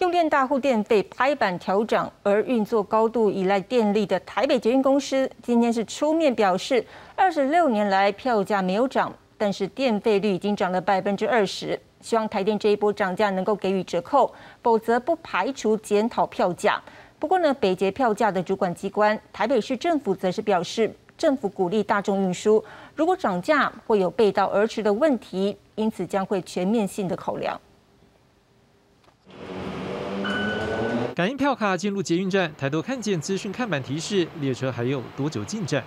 用电大户电费拍板调涨，而运作高度依赖电力的台北捷运公司今天是出面表示，26年来票价没有涨，但是电费率已经涨了20%，希望台电这一波涨价能够给予折扣，否则不排除检讨票价。不过呢，北捷票价的主管机关台北市政府则是表示，政府鼓励大众运输，如果涨价会有背道而驰的问题，因此将会全面性的考量。 感应票卡进入捷运站，抬头看见资讯看板提示列车还有多久进站，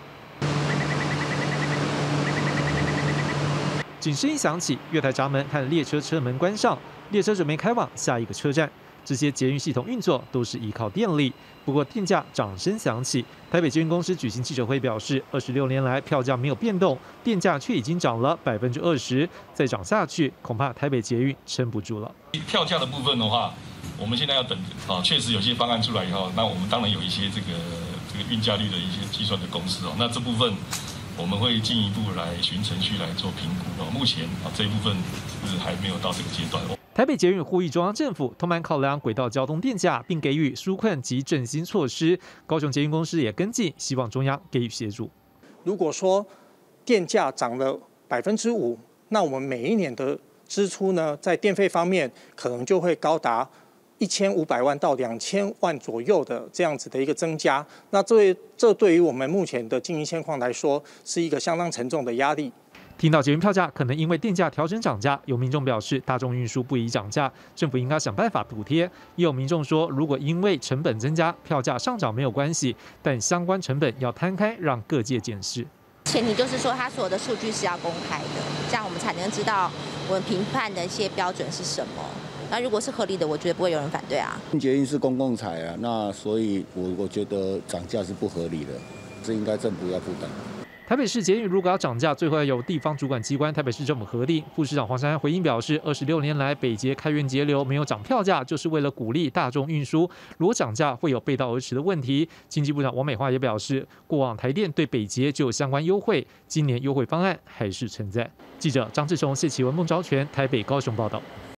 警示音响起，月台闸门和列车车门关上，列车准备开往下一个车站。这些捷运系统运作都是依靠电力，不过电价掌声响起。台北捷运公司举行记者会表示，26年来票价没有变动，电价却已经涨了20%，再涨下去恐怕台北捷运撑不住了。票价的部分的话， 我们现在要等啊，确实有些方案出来以后，那我们当然有一些这个运价率的一些计算的公式哦。那这部分我们会进一步来循程序来做评估哦。目前啊这一部分是还没有到这个阶段哦。台北捷运呼吁中央政府通盘考量轨道交通电价，并给予纾困及振兴措施。高雄捷运公司也跟进，希望中央给予协助。如果说电价涨了5%，那我们每一年的支出呢，在电费方面可能就会高达 1500万到2000万左右的这样子的一个增加，那这对于我们目前的经营现况来说，是一个相当沉重的压力。听到捷运票价可能因为电价调整涨价，有民众表示大众运输不宜涨价，政府应该想办法补贴。也有民众说，如果因为成本增加，票价上涨没有关系，但相关成本要摊开，让各界检视。前提就是说，它所有的数据是要公开的，这样我们才能知道我们评判的一些标准是什么。 那如果是合理的，我觉得不会有人反对啊。捷运是公共财啊，那所以我觉得涨价是不合理的，这应该政府要负担。台北市捷运如果要涨价，最后要由地方主管机关台北市政府核定。副市长黄珊珊回应表示，26年来北捷开源节流，没有涨票价，就是为了鼓励大众运输。如果涨价会有背道而驰的问题。经济部长王美花也表示，过往台电对北捷就有相关优惠，今年优惠方案还是存在。记者张志雄、谢启文、孟昭全，台北、高雄报道。